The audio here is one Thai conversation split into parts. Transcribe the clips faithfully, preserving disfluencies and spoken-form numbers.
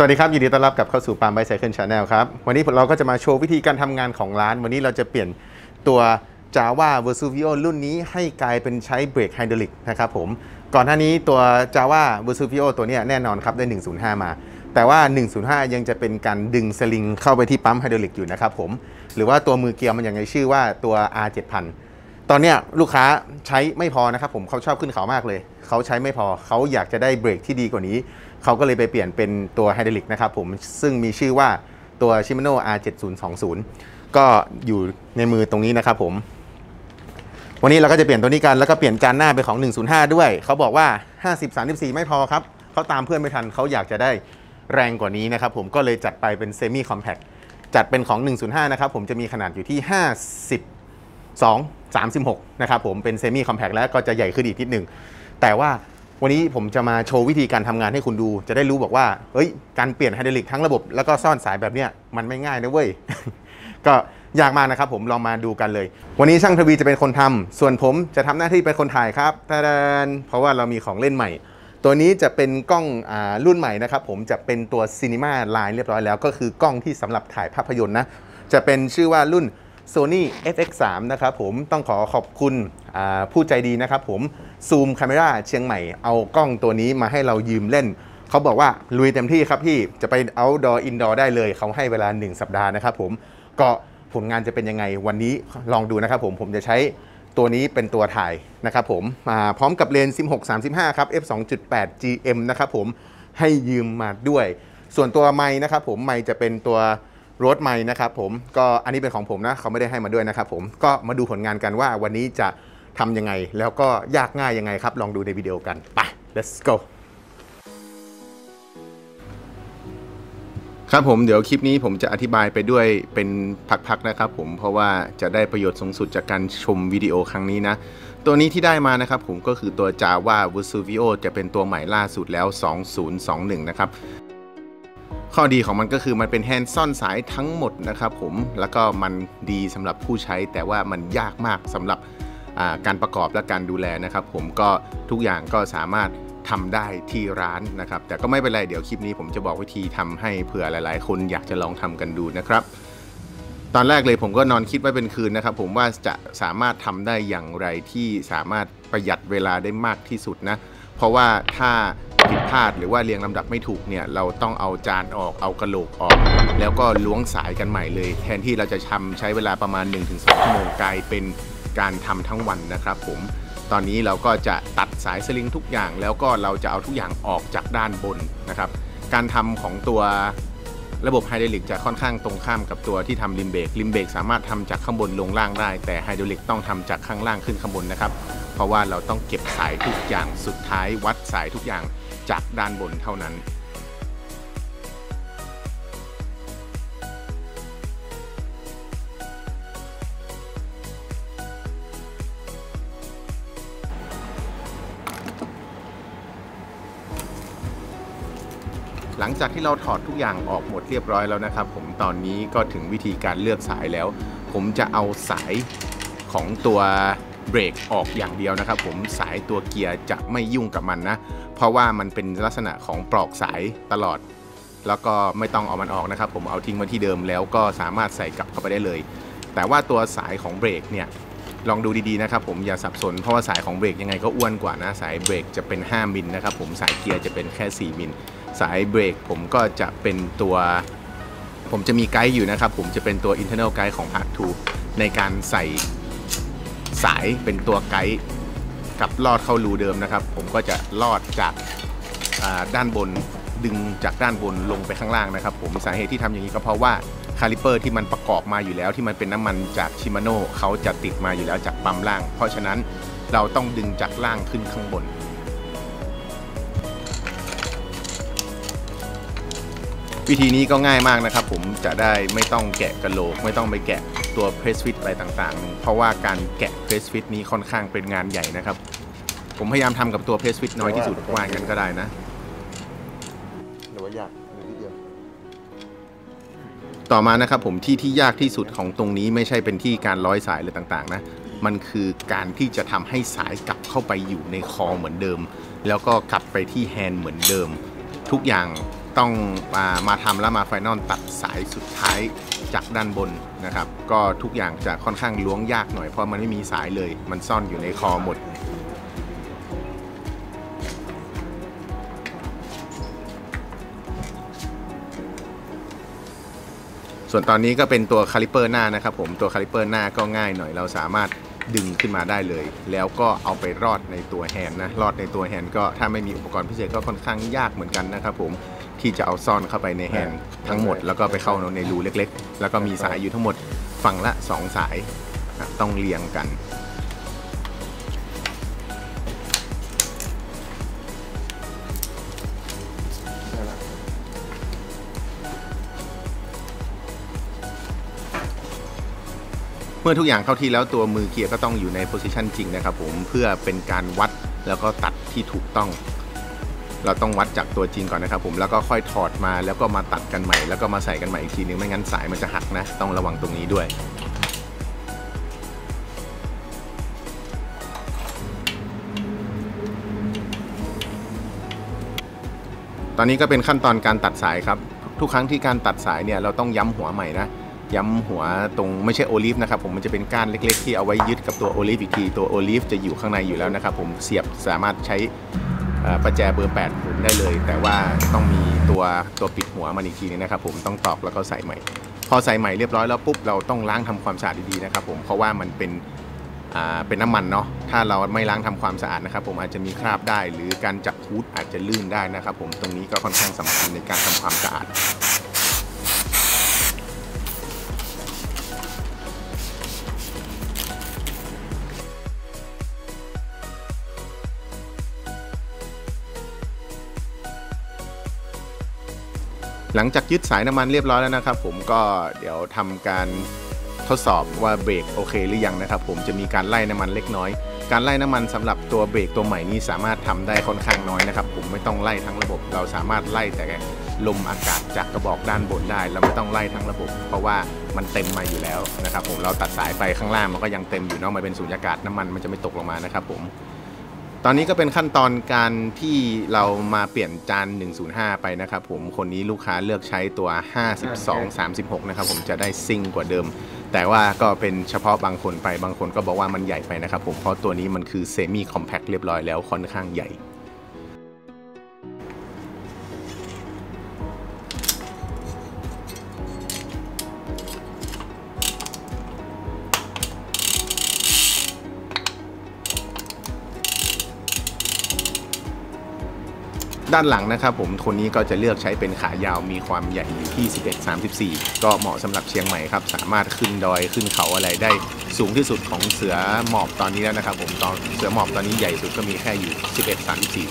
สวัสดีครับยินดีต้อนรับกลับเข้าสู่ปาล์มไบค์ไซเคิลชาแนลครับวันนี้เราก็จะมาโชว์วิธีการทำงานของร้านวันนี้เราจะเปลี่ยนตัว Java Vesuvio รุ่นนี้ให้กลายเป็นใช้เบรกไฮดรอลิกนะครับผมก่อนหน้านี้ตัว Java Vesuvio ตัวนี้แน่นอนครับได้หนึ่งศูนย์ห้ามาแต่ว่าหนึ่งศูนย์ห้ายังจะเป็นการดึงสลิงเข้าไปที่ปั๊มไฮดรอลิกอยู่นะครับผมหรือว่าตัวมือเกียร์มันยังไงชื่อว่าตัว อาร์ เจ็ดพัน ตอนนี้ลูกค้าใช้ไม่พอนะครับผมเขาชอบขึ้นเขามากเลยเขาใช้ไม่พอเขาอยากจะได้เบรกที่ดีกว่านี้เขาก็เลยไปเปลี่ยนเป็นตัวไฮดรอลิกนะครับผมซึ่งมีชื่อว่าตัว Shimano อาร์ เจ็ดศูนย์สองศูนย์ ก็อยู่ในมือตรงนี้นะครับผมวันนี้เราก็จะเปลี่ยนตัวนี้กันแล้วก็เปลี่ยนจานหน้าไปของหนึ่งศูนย์ห้าด้วยเขาบอกว่าห้าสิบ สามสิบสี่ไม่พอครับเขาตามเพื่อนไม่ทันเขาอยากจะได้แรงกว่านี้นะครับผมก็เลยจัดไปเป็นเซมิคอมแพคจัดเป็นของหนึ่งศูนย์ห้านะครับผมจะมีขนาดอยู่ที่ห้าสิบสอง สามสิบหกนะครับผมเป็นเซมิคอมแพคแล้วก็จะใหญ่ขึ้นอีกนิดนึงแต่ว่าวันนี้ผมจะมาโชว์วิธีการทำงานให้คุณดูจะได้รู้บอกว่าเฮ้ยการเปลี่ยนไฮดรอลิกทั้งระบบแล้วก็ซ่อนสายแบบเนี้ยมันไม่ง่ายนะเว้ย ก็อยากมานะครับผมลองมาดูกันเลยวันนี้ช่างทวีจะเป็นคนทำส่วนผมจะทำหน้าที่เป็นคนถ่ายครับตะดานเพราะว่าเรามีของเล่นใหม่ตัวนี้จะเป็นกล้องอ่ารุ่นใหม่นะครับผมจะเป็นตัว Cinema Line เรียบร้อยแล้วก็คือกล้องที่สำหรับถ่ายภาพยนตร์นะจะเป็นชื่อว่ารุ่น Sony เอฟ เอ็กซ์ สาม นะครับผมต้องขอขอบคุณผู้ใจดีนะครับผมซูมคาเมร่าเชียงใหม่เอากล้องตัวนี้มาให้เรายืมเล่นเขาบอกว่าลุยเต็มที่ครับพี่จะไป outdoor indoor ได้เลยเขาให้เวลาหนึ่งสัปดาห์นะครับผมก็ผลงานจะเป็นยังไงวันนี้ลองดูนะครับผมผมจะใช้ตัวนี้เป็นตัวถ่ายนะครับผมพร้อมกับเลนส์ สิบหก สามสิบห้า ครับ เอฟ สอง จุด แปด จี เอ็ม นะครับผมให้ยืมมาด้วยส่วนตัวไมค์นะครับผมไมค์จะเป็นตัวรถไมค์นะครับผมก็อันนี้เป็นของผมนะเขาไม่ได้ให้มาด้วยนะครับผมก็มาดูผลงานกันว่าวันนี้จะทำยังไงแล้วก็ยากง่ายยังไงครับลองดูในวิดีโอกันไป let's go ครับผมเดี๋ยวคลิปนี้ผมจะอธิบายไปด้วยเป็นพักๆนะครับผมเพราะว่าจะได้ประโยชน์สูงสุดจากการชมวิดีโอครั้งนี้นะตัวนี้ที่ได้มานะครับผมก็คือตัว Java Vesuvio จะเป็นตัวใหม่ล่าสุดแล้วสองศูนย์สองหนึ่งนะครับข้อดีของมันก็คือมันเป็นแฮนด์ซ่อนสายทั้งหมดนะครับผมแล้วก็มันดีสำหรับผู้ใช้แต่ว่ามันยากมากสำหรับการประกอบและการดูแลนะครับผมก็ทุกอย่างก็สามารถทำได้ที่ร้านนะครับแต่ก็ไม่เป็นไรเดี๋ยวคลิปนี้ผมจะบอกวิธีทำให้เผื่อหลายๆคนอยากจะลองทำกันดูนะครับตอนแรกเลยผมก็นอนคิดไว้เป็นคืนนะครับผมว่าจะสามารถทำได้อย่างไรที่สามารถประหยัดเวลาได้มากที่สุดนะเพราะว่าถ้าผิดพลาดหรือว่าเรียงลำดับไม่ถูกเนี่ยเราต้องเอาจานออกเอากระโหลกออกแล้วก็ล้วงสายกันใหม่เลยแทนที่เราจะทำใช้เวลาประมาณ หนึ่งถึงสอง ชั่วโมงกลายเป็นการทำทั้งวันนะครับผมตอนนี้เราก็จะตัดสายสลิงทุกอย่างแล้วก็เราจะเอาทุกอย่างออกจากด้านบนนะครับการทำของตัวระบบไฮดรอลิกจะค่อนข้างตรงข้ามกับตัวที่ทำริมเบรกริมเบรกสามารถทำจากข้างบนลงล่างได้แต่ไฮดรอลิกต้องทำจากข้างล่างขึ้นข้างบนนะครับเพราะว่าเราต้องเก็บสายทุกอย่างสุดท้ายวัดสายทุกอย่างจากด้านบนเท่านั้นหลังจากที่เราถอดทุกอย่างออกหมดเรียบร้อยแล้วนะครับผมตอนนี้ก็ถึงวิธีการเลือกสายแล้วผมจะเอาสายของตัวเบรกออกอย่างเดียวนะครับผมสายตัวเกียร์จะไม่ยุ่งกับมันนะเพราะว่ามันเป็นลักษณะของปลอกสายตลอดแล้วก็ไม่ต้องเอามันออกนะครับผมเอาทิ้งไว้ที่เดิมแล้วก็สามารถใส่กลับเข้าไปได้เลยแต่ว่าตัวสายของเบรกเนี่ยลองดูดีๆนะครับผมอย่าสับสนเพราะว่าสายของเบรกยังไงก็อ้วนกว่านะสายเบรกจะเป็นห้ามิลนะครับผมสายเกียร์จะเป็นแค่สี่มิลสายเบรกผมก็จะเป็นตัวผมจะมีไกด์อยู่นะครับผมจะเป็นตัว internal guide ของ พาร์ท ทู ในการใส่สายเป็นตัวไกด์กับลอดเข้ารูเดิมนะครับผมก็จะลอดจากด้านบนดึงจากด้านบนลงไปข้างล่างนะครับผมสาเหตุที่ทำอย่างนี้ก็เพราะว่าคาลิเปอร์ที่มันประกอบมาอยู่แล้วที่มันเป็นน้ำมันจาก Shimano เขาจะติดมาอยู่แล้วจากปั๊มล่างเพราะฉะนั้นเราต้องดึงจากล่างขึ้นข้างบนวิธีนี้ก็ง่ายมากนะครับผมจะได้ไม่ต้องแกะกระโหลกไม่ต้องไปแกะตัวเพรสฟิตอะไรต่างๆเพราะว่าการแกะเพรสฟิตนี้ค่อนข้างเป็นงานใหญ่นะครับผมพยายามทำกับตัวเพรสฟิตน้อยที่สุดว่ากันก็ได้นะหรือว่ายากต่อมานะครับผมที่ที่ยากที่สุดของตรงนี้ไม่ใช่เป็นที่การร้อยสายอะไรต่างๆนะมันคือการที่จะทำให้สายกลับเข้าไปอยู่ในคอเหมือนเดิมแล้วก็กลับไปที่แฮนด์เหมือนเดิมทุกอย่าง ต้องมาทำแล้วมาไฟนอลตัดสายสุดท้ายจากด้านบนนะครับก็ทุกอย่างจะค่อนข้างล้วงยากหน่อยเพราะมันไม่มีสายเลยมันซ่อนอยู่ในคอหมดส่วนตอนนี้ก็เป็นตัวคาลิเปอร์หน้านะครับผมตัวคาลิเปอร์หน้าก็ง่ายหน่อยเราสามารถดึงขึ้นมาได้เลยแล้วก็เอาไปรอดในตัวแฮนด์นะรอดในตัวแฮนด์ก็ถ้าไม่มีอุปกรณ์พิเศษก็ค่อนข้างยากเหมือนกันนะครับผมที่จะเอาซ่อนเข้าไปในแฮนด์ทั้งหมดแล้วก็ไปเข้าในรูเล็กๆแล้วก็มีสายอยู่ทั้งหมดฝั่งละสองสายต้องเรียงกันเมื่อทุกอย่างเข้าที่แล้วตัวมือเกียร์ก็ต้องอยู่ในโพซิชันจริงนะครับผมเพื่อเป็นการวัดแล้วก็ตัดที่ถูกต้องเราต้องวัดจากตัวจริงก่อนนะครับผมแล้วก็ค่อยถอดมาแล้วก็มาตัดกันใหม่แล้วก็มาใส่กันใหม่อีกทีนึงไม่งั้นสายมันจะหักนะต้องระวังตรงนี้ด้วยตอนนี้ก็เป็นขั้นตอนการตัดสายครับทุกครั้งที่การตัดสายเนี่ยเราต้องย้ำหัวใหม่นะย้ำหัวตรงไม่ใช่โอลิฟนะครับผมมันจะเป็นก้านเล็กๆที่เอาไว้ยึดกับตัวโอลิฟอีกทีตัวโอลิฟจะอยู่ข้างในอยู่แล้วนะครับผมเสียบสามารถใช้ประแจเบอร์แปดหมุนได้เลยแต่ว่าต้องมีตัวตัวปิดหัวมันอีกทีนึงนะครับผมต้องตอกแล้วก็ใส่ใหม่พอใส่ใหม่เรียบร้อยแล้วปุ๊บเราต้องล้างทำความสะอาดดีๆนะครับผมเพราะว่ามันเป็นอ่าเป็นน้ำมันเนาะถ้าเราไม่ล้างทำความสะอาดนะครับผมอาจจะมีคราบได้หรือการจับคูดอาจจะลื่นได้นะครับผมตรงนี้ก็ค่อนข้างสำคัญในการทำความสะอาดหลังจากยึดสายน้ำมันเรียบร้อยแล้วนะครับผมก็เดี๋ยวทำการทดสอบว่าเบรกโอเคหรือยังนะครับผมจะมีการไล่น้ำมันเล็กน้อยการไล่น้ำมันสำหรับตัวเบรกตัวใหม่นี้สามารถทำได้ค่อนข้างน้อยนะครับผมไม่ต้องไล่ทั้งระบบเราสามารถไล่แต่ลมอากาศจากกระบอกด้านบนได้เราไม่ต้องไล่ทั้งระบบเพราะว่ามันเต็มมาอยู่แล้วนะครับผมเราตัดสายไปข้างล่างมันก็ยังเต็มอยู่เนาะมันเป็นสูญญากาศน้ำมันมันจะไม่ตกลงมานะครับผมตอนนี้ก็เป็นขั้นตอนการที่เรามาเปลี่ยนจานหนึ่งศูนย์ห้าไปนะครับผมคนนี้ลูกค้าเลือกใช้ตัวห้าสิบสอง สามสิบหกนะครับผมจะได้ซิ่งกว่าเดิมแต่ว่าก็เป็นเฉพาะบางคนไปบางคนก็บอกว่ามันใหญ่ไปนะครับผมเพราะตัวนี้มันคือเซมิคอมแพคเรียบร้อยแล้วค่อนข้างใหญ่ด้านหลังนะครับผมคนนี้ก็จะเลือกใช้เป็นขายาวมีความใหญ่อยู่ที่สิบเอ็ด สามสิบสี่ก็เหมาะสำหรับเชียงใหม่ครับสามารถขึ้นดอยขึ้นเขาอะไรได้สูงที่สุดของเสือหมอบตอนนี้แล้วนะครับผมตอนเสือหมอบตอนนี้ใหญ่สุดก็มีแค่อยู่สิบเอ็ด สามสิบสี่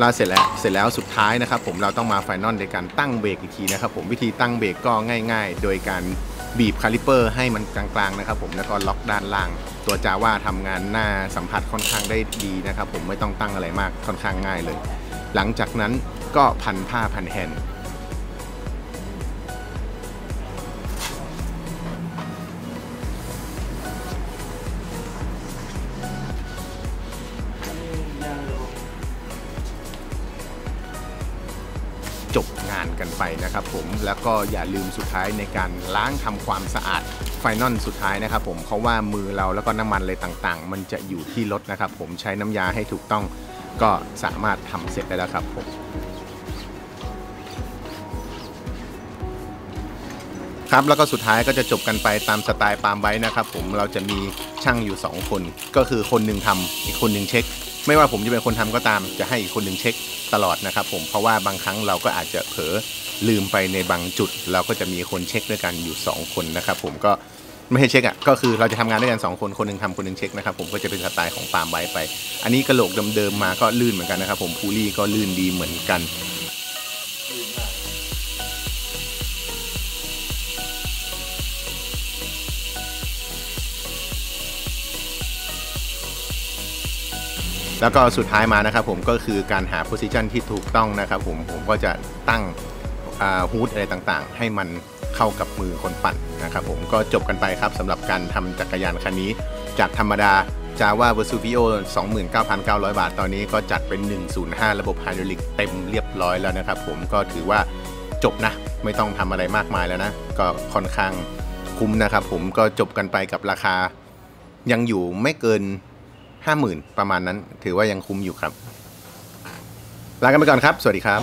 ลาเสร็จแล้วเสร็จแล้วสุดท้ายนะครับผมเราต้องมาไฟนอลในการตั้งเบรกอีกทีนะครับผมวิธีตั้งเบรกก็ง่ายๆโดยการบีบคาลิเปอร์ให้มันกลางๆนะครับผมแล้วก็ล็อกด้านล่างตัว Java ทำงานหน้าสัมผัสค่อนข้างได้ดีนะครับผมไม่ต้องตั้งอะไรมากค่อนข้างง่ายเลยหลังจากนั้นก็พันผ้าพันแฮนด์จบงานกันไปนะครับผมแล้วก็อย่าลืมสุดท้ายในการล้างทำความสะอาดไฟนอลสุดท้ายนะครับผมเพราะว่ามือเราแล้วก็น้ำมันอะไรต่างๆมันจะอยู่ที่รถนะครับผมใช้น้ำยาให้ถูกต้องก็สามารถทำเสร็จได้แล้วครับผมครับแล้วก็สุดท้ายก็จะจบกันไปตามสไตล์ปาล์มไบค์นะครับผมเราจะมีช่างอยู่สองคนก็คือคนหนึ่งทำอีกคนหนึ่งเช็คไม่ว่าผมจะเป็นคนทำก็ตามจะให้อีกคนหนึ่งเช็คตลอดนะครับผมเพราะว่าบางครั้งเราก็อาจจะเผลอลืมไปในบางจุดเราก็จะมีคนเช็คด้วยกันอยู่สองคนนะครับผมก็ไม่ให้เช็คอ่ะก็คือเราจะทำงานด้วยกันสองคนคนหนึ่งทำคนหนึ่งเช็คนะครับผมก็จะเป็นสไตล์ของปาล์มไบค์ไปอันนี้กระโหลกเดิมๆมาก็ลื่นเหมือนกันนะครับผมพูลี่ก็ลื่นดีเหมือนกันแล้วก็สุดท้ายมานะครับผมก็คือการหาโพซิชันที่ถูกต้องนะครับผมผมก็จะตั้งฮูดอะไรต่างๆให้มันเข้ากับมือคนปั่นนะครับผมก็จบกันไปครับสำหรับการทำจักรยานคันนี้จากธรรมดา Java Vesuvio สองหมื่นเก้าพันเก้าร้อย บาทตอนนี้ก็จัดเป็นหนึ่งศูนย์ห้าระบบไฮดรอลิกเต็มเรียบร้อยแล้วนะครับผมก็ถือว่าจบนะไม่ต้องทำอะไรมากมายแล้วนะก็ค่อนข้างคุ้มนะครับผมก็จบกันไปกับราคายังอยู่ไม่เกิน ห้าหมื่น ประมาณนั้นถือว่ายังคุ้มอยู่ครับลากันไปก่อนครับสวัสดีครับ